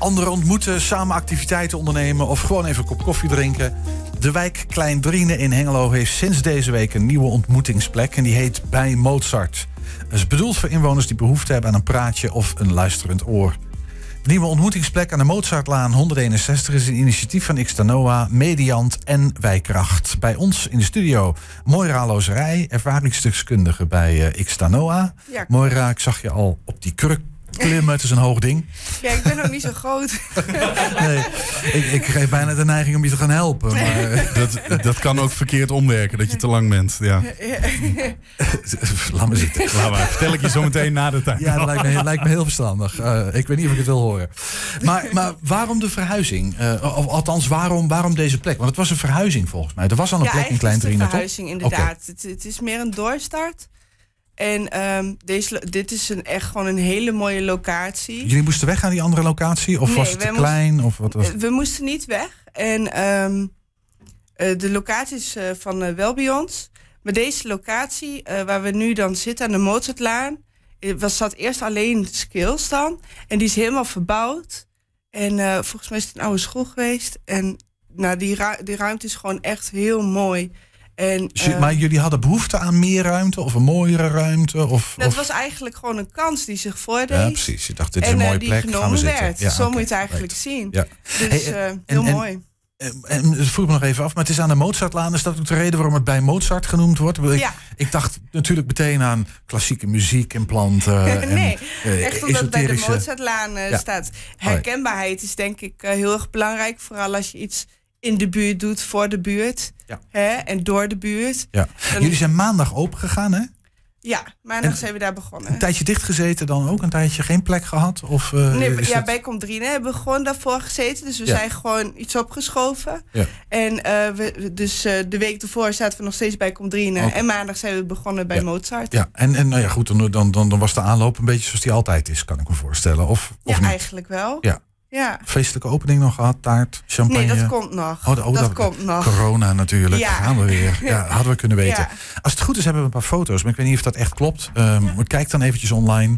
anderen ontmoeten, samen activiteiten ondernemen of gewoon even een kop koffie drinken. De wijk Klein Driene in Hengelo heeft sinds deze week een nieuwe ontmoetingsplek en die heet Bij Mozart. Dat is bedoeld voor inwoners die behoefte hebben aan een praatje of een luisterend oor. De nieuwe ontmoetingsplek aan de Mozartlaan 161 is een initiatief van Ixta Noa, Mediant en Wijkracht. Bij ons in de studio Moira Lozerij, ervaringsdeskundige bij Ixta Noa. Ja. Moira, ik zag je al op die kruk klimmen, het is een hoog ding. Ja, ik ben ook niet zo groot. Nee, ik kreeg bijna de neiging om je te gaan helpen. Maar... Dat kan ook verkeerd omwerken, dat je te lang bent. Ja. Laat me zitten. Laat maar. Vertel ik je zo meteen na de tijd. Ja, dat lijkt me heel verstandig. Ik weet niet of ik het wil horen. Maar waarom de verhuizing? Althans, waarom deze plek? Want het was een verhuizing volgens mij. Er was al een plek in Klein Driene, toch? Ja, verhuizing inderdaad. Okay. Het is meer een doorstart. En dit is echt gewoon een hele mooie locatie. Jullie moesten weg aan die andere locatie? Of nee, was het te klein? We moesten niet weg. En de locaties van Welbions. Maar deze locatie waar we nu dan zitten aan de Mozartlaan... zat eerst alleen Skills dan. En die is helemaal verbouwd. En volgens mij is het een oude school geweest. En nou, die ruimte is gewoon echt heel mooi... En, maar jullie hadden behoefte aan meer ruimte of een mooiere ruimte? Dat was eigenlijk gewoon een kans die zich voordeed. Ja, precies. Je dacht, dit is een mooie plek. En die genomen werd. Ja, zo moet je het eigenlijk zien. Ja. Dus mooi. En dat vroeg me nog even af, maar het is aan de Mozartlaan. Is dat ook de reden waarom het Bij Mozart genoemd wordt? Ik dacht natuurlijk meteen aan klassieke muziek en planten. Nee, echt omdat het bij de Mozartlaan staat. Herkenbaarheid is denk ik heel erg belangrijk. Vooral als je iets... in de buurt doet, voor de buurt. Ja. Hè, en door de buurt. Ja. Jullie zijn maandag open gegaan, hè? Ja, maandag zijn we daar begonnen. Een tijdje dicht gezeten dan ook? Een tijdje geen plek gehad? Of, bij Klein Driene hebben we gewoon daarvoor gezeten. Dus we zijn gewoon iets opgeschoven. Ja. En de week ervoor zaten we nog steeds bij Klein Driene. Okay. En maandag zijn we begonnen bij Mozart. Ja, en nou ja, goed, dan was de aanloop een beetje zoals die altijd is, kan ik me voorstellen. Of niet? Eigenlijk wel. Ja. Ja. Feestelijke opening nog gehad, taart, champagne. Nee, dat komt nog. Dat komt nog. Corona natuurlijk, gaan we weer. Ja, hadden we kunnen weten. Ja. Als het goed is hebben we een paar foto's, maar ik weet niet of dat echt klopt. Kijk dan eventjes online,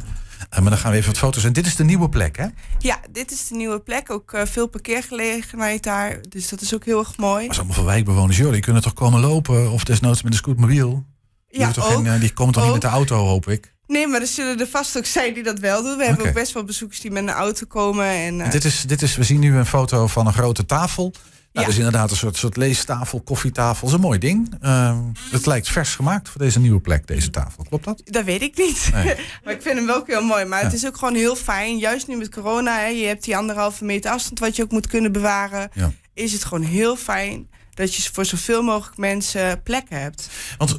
maar dan gaan we even wat foto's. En dit is de nieuwe plek, hè? Ja, dit is de nieuwe plek. Ook veel parkeergelegenheid daar, dus dat is ook heel erg mooi. Dat is allemaal voor wijkbewoners. Jullie kunnen toch komen lopen of desnoods met een scootmobiel? Ja, die komt toch niet met de auto, hoop ik? Nee, maar er zullen er vast ook zijn die dat wel doen. We hebben ook best wel bezoekers die met een auto komen. En dit is, we zien nu een foto van een grote tafel. Nou, dat is inderdaad een soort leestafel, koffietafel. Dat is een mooi ding. Het lijkt vers gemaakt voor deze nieuwe plek, deze tafel. Klopt dat? Dat weet ik niet. Nee. Maar ik vind hem ook heel mooi. Maar het is ook gewoon heel fijn. Juist nu met corona, hè, je hebt die 1,5 meter afstand... wat je ook moet kunnen bewaren. Ja. Is het gewoon heel fijn dat je voor zoveel mogelijk mensen plek hebt. Want...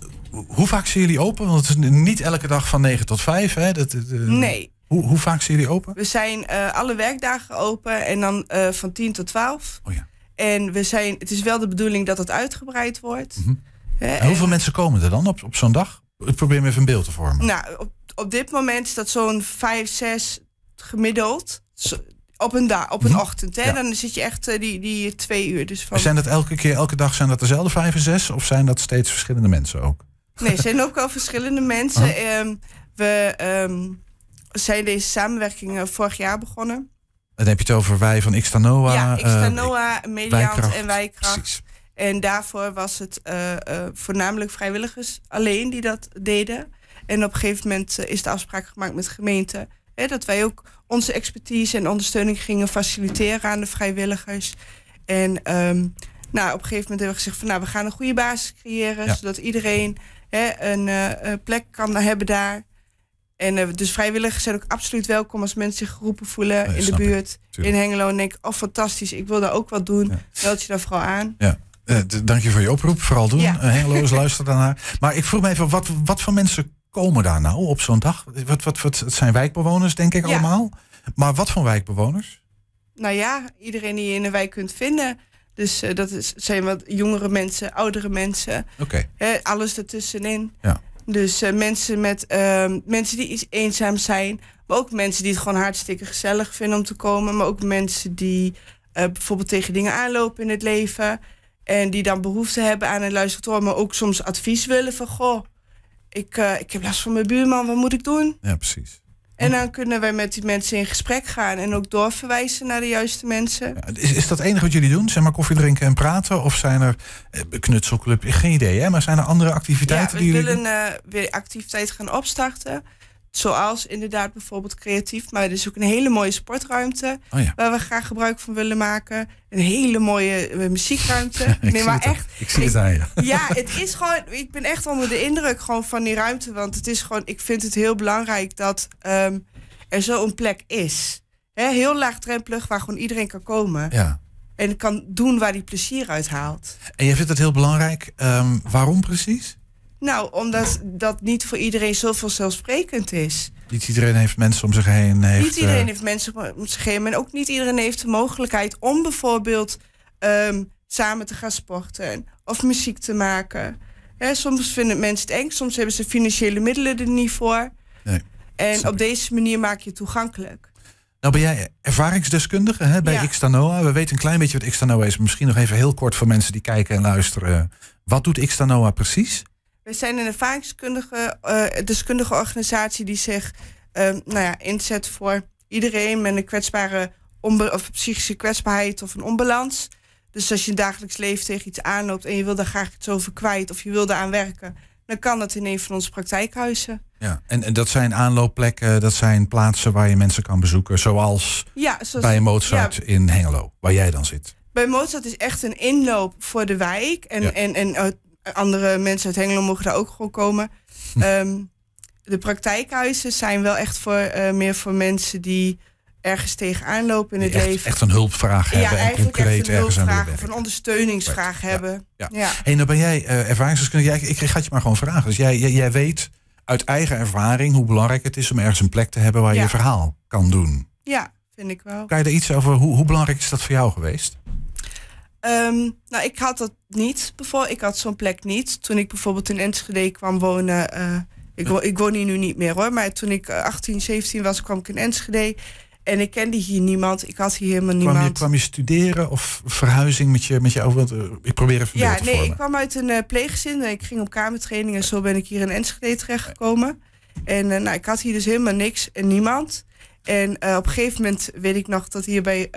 hoe vaak zijn jullie open? Want het is niet elke dag van 9 tot 5. Hè? Nee. Hoe vaak zijn jullie open? We zijn alle werkdagen open en dan van 10 tot 12. Oh ja. En het is wel de bedoeling dat het uitgebreid wordt. Mm-hmm. En hoeveel mensen komen er dan op zo'n dag? Ik probeer me even een beeld te vormen. Nou, op dit moment is dat zo'n 5-6 gemiddeld. Op een ochtend. Hè? Ja. Dan zit je echt die 2 uur. Dus zijn dat elke dag zijn dat dezelfde 5 en 6? Of zijn dat steeds verschillende mensen ook? Nee, er zijn ook wel verschillende mensen. We zijn deze samenwerking vorig jaar begonnen. Dan heb je het over wij van Ixta Noa. Ja, Ixta Noa, Mediant en Wijkracht. Precies. En daarvoor was het voornamelijk vrijwilligers alleen die dat deden. En op een gegeven moment is de afspraak gemaakt met de gemeente... dat wij ook onze expertise en ondersteuning gingen faciliteren aan de vrijwilligers. En op een gegeven moment hebben we gezegd van... we gaan een goede basis creëren... zodat iedereen een plek kan hebben daar. En dus vrijwilligers zijn ook absoluut welkom... als mensen zich geroepen voelen in de buurt, in Hengelo. En denk, fantastisch, ik wil daar ook wat doen. Meld je daar vooral aan. Ja. Dank je voor je oproep, vooral doen. Ja. Hengeloers, luister daarnaar. Maar ik vroeg me even, wat voor mensen komen daar nou op zo'n dag? Het zijn wijkbewoners, denk ik allemaal. Maar wat voor wijkbewoners? Nou ja, iedereen die je in de wijk kunt vinden... Dus zijn wat jongere mensen, oudere mensen. Okay. Alles ertussenin. Ja. Dus mensen die iets eenzaam zijn. Maar ook mensen die het gewoon hartstikke gezellig vinden om te komen. Maar ook mensen die bijvoorbeeld tegen dingen aanlopen in het leven. En die dan behoefte hebben aan een luisteraar. Maar ook soms advies willen van... ik heb last van mijn buurman, wat moet ik doen? Ja, precies. En dan kunnen wij met die mensen in gesprek gaan en ook doorverwijzen naar de juiste mensen. Is dat het enige wat jullie doen? Zeg maar koffie drinken en praten? Of zijn er knutselclub? Geen idee, hè? Maar zijn er andere activiteiten die jullie doen? Ja, we willen weer activiteiten gaan opstarten. Zoals inderdaad bijvoorbeeld creatief. Maar er is ook een hele mooie sportruimte. Oh ja. Waar we graag gebruik van willen maken. Een hele mooie muziekruimte. Nee, maar echt. Ik zie het aan je. Ja, het is gewoon. Ik ben echt onder de indruk gewoon van die ruimte. Want het is gewoon. Ik vind het heel belangrijk dat er zo'n plek is. Hè, heel laagdrempelig waar gewoon iedereen kan komen. Ja. En kan doen waar die plezier uit haalt. En je vindt het heel belangrijk. Waarom precies? Nou, omdat dat niet voor iedereen zo vanzelfsprekend is. Niet iedereen heeft mensen om zich heen. Niet iedereen heeft mensen om zich heen. En ook niet iedereen heeft de mogelijkheid om bijvoorbeeld samen te gaan sporten. Of muziek te maken. Ja, soms vinden mensen het eng. Soms hebben ze financiële middelen er niet voor. Nee, en op deze manier maak je het toegankelijk. Nou ben jij ervaringsdeskundige bij Ixta Noa. We weten een klein beetje wat Ixta Noa is. Misschien nog even heel kort voor mensen die kijken en luisteren. Wat doet Ixta Noa precies? We zijn een ervaringskundige deskundige organisatie die zich inzet voor iedereen met een kwetsbare of psychische kwetsbaarheid of een onbalans. Dus als je in dagelijks leven tegen iets aanloopt en je wil daar graag iets over kwijt of je wil daaraan werken, dan kan dat in een van onze praktijkhuizen. Ja, en dat zijn aanloopplekken, dat zijn plaatsen waar je mensen kan bezoeken, zoals bij Mozart in Hengelo, waar jij dan zit. Bij Mozart is echt een inloop voor de wijk andere mensen uit Hengelo mogen daar ook gewoon komen. De praktijkhuizen zijn wel echt meer voor mensen die ergens tegenaan lopen in het leven. Echt een hulpvraag hebben en concreet ergens aan willen werken. Een ondersteuningsvraag hebben. Ja. Ja. Hey, nou ben jij ervaringsdeskundige. Ik ga je maar gewoon vragen. Dus jij weet uit eigen ervaring hoe belangrijk het is om ergens een plek te hebben waar je verhaal kan doen. Ja, vind ik wel. Kan je daar iets over? Hoe belangrijk is dat voor jou geweest? Ik had dat niet. Ik had zo'n plek niet. Toen ik bijvoorbeeld in Enschede kwam wonen. Ik woon hier nu niet meer hoor. Maar toen ik 18, 17 was, kwam ik in Enschede. En ik kende hier niemand. Ik had hier helemaal niemand. Kwam je studeren of verhuizing met je over? Ik probeer even beeld te vormen. Ik kwam uit een pleeggezin. En ik ging op kamertraining. En zo ben ik hier in Enschede terechtgekomen. En ik had hier dus helemaal niks en niemand. En op een gegeven moment weet ik nog dat hier bij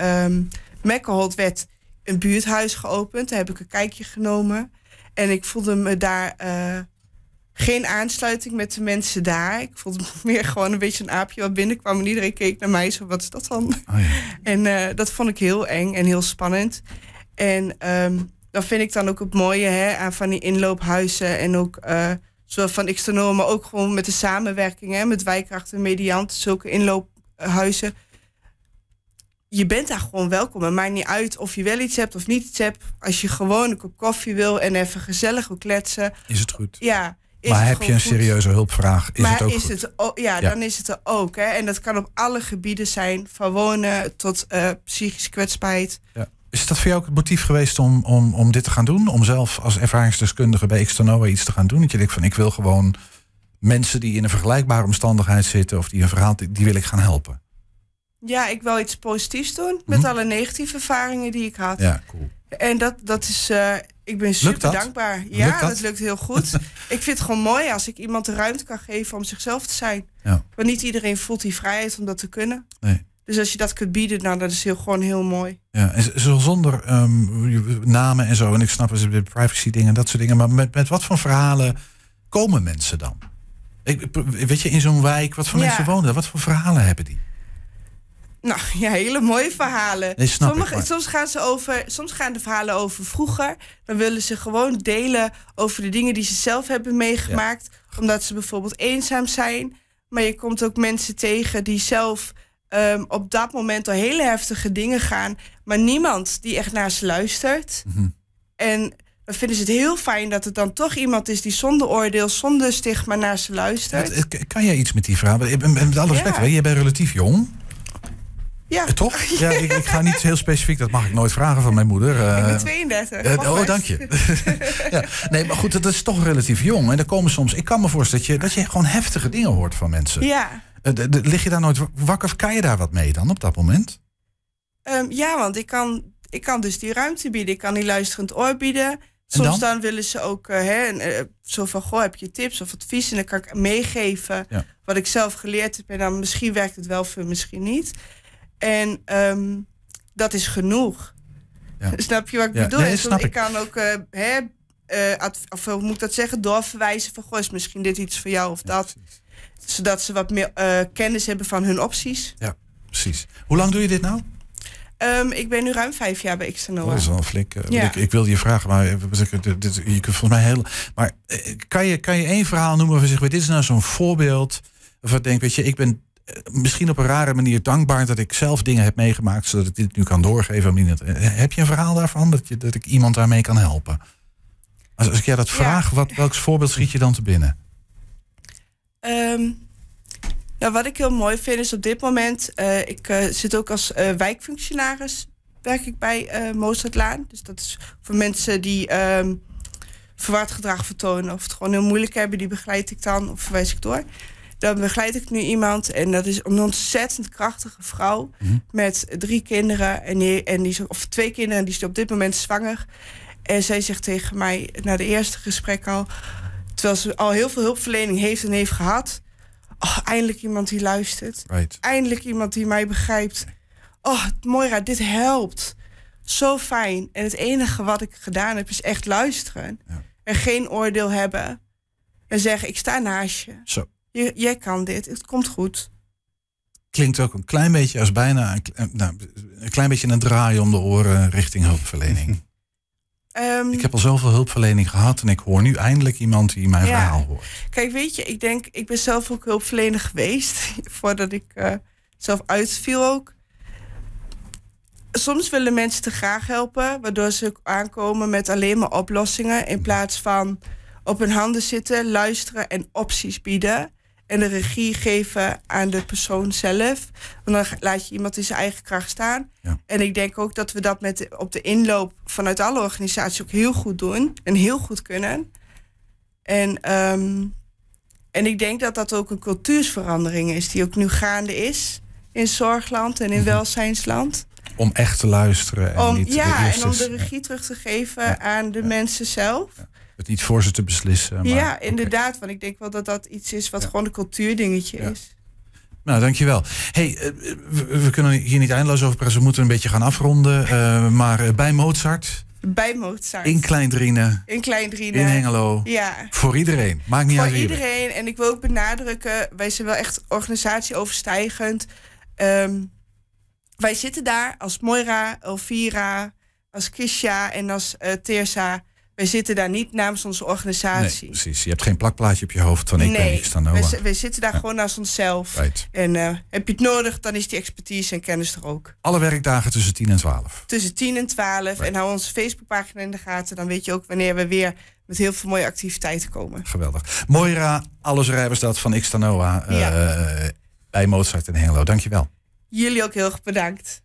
Meckleholt werd een buurthuis geopend. Daar heb ik een kijkje genomen. En ik voelde me daar geen aansluiting met de mensen daar. Ik voelde me meer gewoon een beetje een aapje wat binnenkwam. En iedereen keek naar mij zo, wat is dat dan? Oh ja. En dat vond ik heel eng en heel spannend. En dat vind ik dan ook het mooie aan van die inloophuizen. En ook zowel van Ixta Noa, maar ook gewoon met de samenwerking. Met Wijkracht en Mediant, zulke inloophuizen. Je bent daar gewoon welkom. Het maakt niet uit of je wel iets hebt of niet iets hebt. Als je gewoon een kop koffie wil en even gezellig wil kletsen. Is het goed? Ja. Maar heb je een serieuze hulpvraag? Is het ook goed? Ja, dan is het er ook. Hè? En dat kan op alle gebieden zijn. Van wonen tot psychische kwetsbaarheid. Ja. Is dat voor jou ook het motief geweest om dit te gaan doen? Om zelf als ervaringsdeskundige bij Ixta Noa iets te gaan doen? Dat je denkt van ik wil gewoon mensen die in een vergelijkbare omstandigheid zitten. Of die een verhaal, die wil ik gaan helpen. Ja, ik wil iets positiefs doen met alle negatieve ervaringen die ik had. Ja, cool. En dat is, ik ben super dankbaar. Ja, dat lukt heel goed. Ik vind het gewoon mooi als ik iemand de ruimte kan geven om zichzelf te zijn. Ja. Want niet iedereen voelt die vrijheid om dat te kunnen. Nee. Dus als je dat kunt bieden, nou, dat is gewoon heel mooi. Ja, en zo zonder namen en zo. En ik snap de privacy dingen en dat soort dingen. Maar met wat voor verhalen komen mensen dan? Weet je, in zo'n wijk, wat voor mensen wonen? Wat voor verhalen hebben die? Nou ja, hele mooie verhalen. Nee, soms gaan de verhalen over vroeger. Dan willen ze gewoon delen over de dingen die ze zelf hebben meegemaakt. Ja. Omdat ze bijvoorbeeld eenzaam zijn. Maar je komt ook mensen tegen die zelf op dat moment door hele heftige dingen gaan. Maar niemand die echt naar ze luistert. Mm-hmm. En dan vinden ze het heel fijn dat het dan toch iemand is die zonder oordeel, zonder stigma naar ze luistert. Kan jij iets met die verhaal? Met alle respect, je bent relatief jong. Ja. Toch? Ja, ik ga niet heel specifiek, dat mag ik nooit vragen van mijn moeder. Ik ben 32. Dank je. Nee, maar goed, dat is toch relatief jong. En daar komen soms, ik kan me voorstellen dat je gewoon heftige dingen hoort van mensen. Ja. Lig je daar nooit wakker of kan je daar wat mee dan op dat moment? Want ik kan dus die ruimte bieden. Ik kan die luisterend oor bieden. Soms dan willen ze ook zo van, goh, heb je tips of advies? En dan kan ik meegeven wat ik zelf geleerd heb. En dan misschien werkt het wel voor, misschien niet. En dat is genoeg. Ja. Snap je wat ik bedoel? Nee, snap ik. Ik kan ook, of hoe moet ik dat zeggen, doorverwijzen van, goh, is misschien dit iets voor jou of dat. Precies. Zodat ze wat meer kennis hebben van hun opties. Ja, precies. Hoe lang doe je dit nou? Ik ben nu ruim 5 jaar bij Ixta Noa. Dat is wel flink. Ik wilde je vragen, maar je kunt volgens mij heel... Maar kan je één verhaal noemen van zich, dit is nou zo'n voorbeeld waarvan ik denk, weet je, ik ben misschien op een rare manier dankbaar dat ik zelf dingen heb meegemaakt, zodat ik dit nu kan doorgeven. Heb je een verhaal daarvan, dat ik iemand daarmee kan helpen? Als ik jou dat vraag, welk voorbeeld schiet je dan te binnen? Nou, wat ik heel mooi vind is op dit moment, ik zit ook als wijkfunctionaris, werk ik bij Mozartlaan. Dus dat is voor mensen die verward gedrag vertonen of het gewoon heel moeilijk hebben, die begeleid ik dan of verwijs ik door. Dan begeleid ik nu iemand en dat is een ontzettend krachtige vrouw met 3 kinderen of 2 kinderen en die is op dit moment zwanger. En zij zegt tegen mij na de eerste gesprek al, terwijl ze al heel veel hulpverlening heeft en heeft gehad, oh, eindelijk iemand die luistert. Right. Eindelijk iemand die mij begrijpt. Oh, Moira, dit helpt. Zo fijn. En het enige wat ik gedaan heb is echt luisteren. Ja. En geen oordeel hebben. En zeggen, ik sta naast je. Zo. Jij kan dit. Het komt goed. Klinkt ook een klein beetje als bijna... een klein beetje een draai om de oren richting hulpverlening. Ik heb al zoveel hulpverlening gehad en ik hoor nu eindelijk iemand die mijn verhaal hoort. Kijk, weet je, ik ben zelf ook hulpverlener geweest voordat ik zelf uitviel ook. Soms willen mensen te graag helpen, waardoor ze aankomen met alleen maar oplossingen in plaats van op hun handen zitten, luisteren en opties bieden en de regie geven aan de persoon zelf. Want dan laat je iemand in zijn eigen kracht staan. Ja. En ik denk ook dat we dat op de inloop vanuit alle organisaties ook heel goed doen. En heel goed kunnen. En ik denk dat dat ook een cultuursverandering is die ook nu gaande is. In zorgland en in welzijnsland. Om echt te luisteren. En om de regie terug te geven aan de mensen zelf. Ja. Het niet voor ze te beslissen. Maar, ja, inderdaad. Okay. Want ik denk wel dat dat iets is wat gewoon een cultuurdingetje is. Nou, dankjewel. Hey, we kunnen hier niet eindeloos over praten. We moeten een beetje gaan afronden. Maar bij Mozart. Bij Mozart. In Klein Driene. In Klein Driene. In Hengelo. Ja. Voor iedereen. Maakt niet uit. Voor iedereen. En ik wil ook benadrukken, wij zijn wel echt organisatieoverstijgend. Wij zitten daar als Moira, Elvira, als Kisha en als Teersa. Wij zitten daar niet namens onze organisatie. Nee, precies. Je hebt geen plakplaatje op je hoofd van ik ben Ixta Noa. Wij zitten daar gewoon als onszelf. Right. En heb je het nodig, dan is die expertise en kennis er ook. Alle werkdagen tussen 10 en 12. Tussen 10 en 12. Right. En hou onze Facebookpagina in de gaten. Dan weet je ook wanneer we weer met heel veel mooie activiteiten komen. Geweldig. Moira, alles rijbers dat van Ixta Noa bij Mozart in Hengelo. Dankjewel. Jullie ook heel erg bedankt.